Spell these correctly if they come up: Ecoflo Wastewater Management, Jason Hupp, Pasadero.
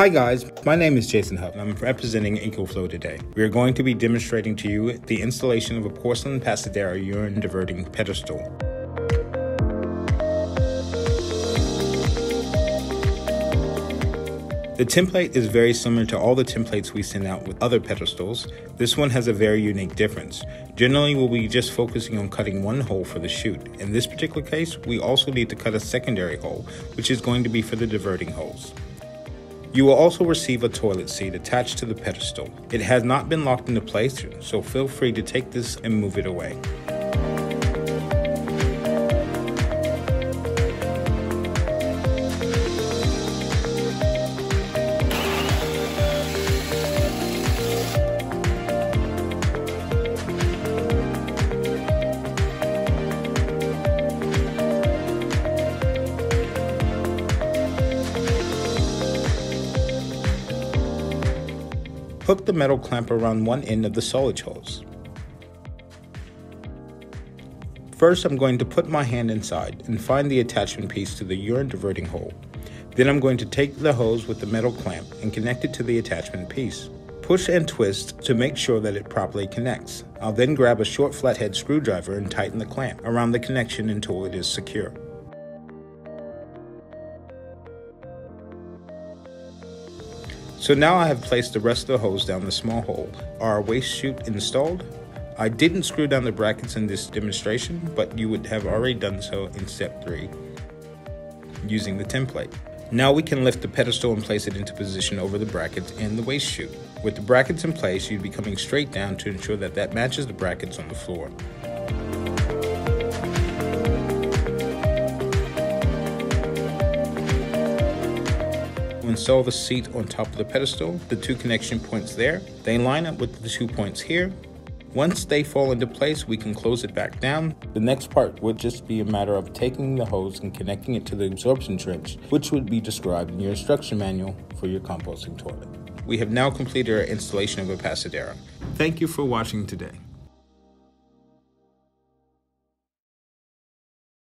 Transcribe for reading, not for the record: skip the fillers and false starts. Hi guys, my name is Jason Hupp and I'm representing Ecoflo today. We are going to be demonstrating to you the installation of a porcelain Pasadero urine diverting pedestal. The template is very similar to all the templates we send out with other pedestals. This one has a very unique difference. Generally, we'll be just focusing on cutting one hole for the chute. In this particular case, we also need to cut a secondary hole, which is going to be for the diverting holes. You will also receive a toilet seat attached to the pedestal. It has not been locked into place, so feel free to take this and move it away. Hook the metal clamp around one end of the solage holes. First, I'm going to put my hand inside and find the attachment piece to the urine diverting hole. Then I'm going to take the hose with the metal clamp and connect it to the attachment piece. Push and twist to make sure that it properly connects. I'll then grab a short flathead screwdriver and tighten the clamp around the connection until it is secure. So now I have placed the rest of the hose down the small hole. Our waste chute installed. I didn't screw down the brackets in this demonstration, but you would have already done so in step 3 using the template. Now we can lift the pedestal and place it into position over the brackets and the waste chute. With the brackets in place, you'd be coming straight down to ensure that that matches the brackets on the floor. Install the seat on top of the pedestal, the two connection points there. They line up with the 2 points here. Once they fall into place, we can close it back down. The next part would just be a matter of taking the hose and connecting it to the absorption trench, which would be described in your instruction manual for your composting toilet. We have now completed our installation of a Pasadero. Thank you for watching today.